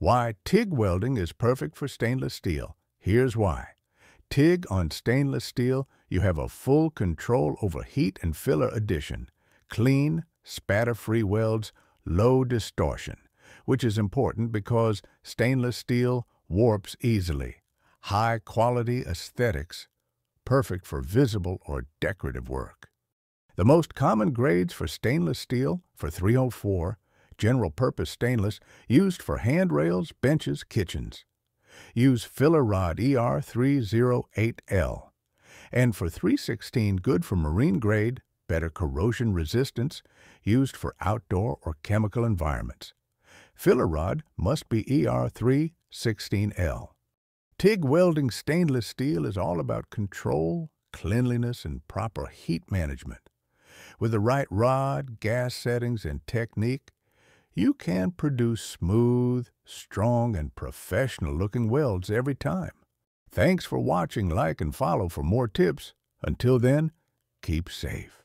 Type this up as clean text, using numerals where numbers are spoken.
Why TIG welding is perfect for stainless steel. Here's why. TIG on stainless steel, you have a full control over heat and filler addition. Clean, spatter-free welds, low distortion, which is important because stainless steel warps easily. High-quality aesthetics, perfect for visible or decorative work. The most common grades for stainless steel, for 304, general-purpose stainless, used for handrails, benches, kitchens. Use filler rod ER308L. And for 316, good for marine grade, better corrosion resistance, used for outdoor or chemical environments. Filler rod must be ER316L. TIG welding stainless steel is all about control, cleanliness, and proper heat management. With the right rod, gas settings, and technique, you can produce smooth, strong, and professional-looking welds every time. Thanks for watching. Like and follow for more tips. Until then, keep safe.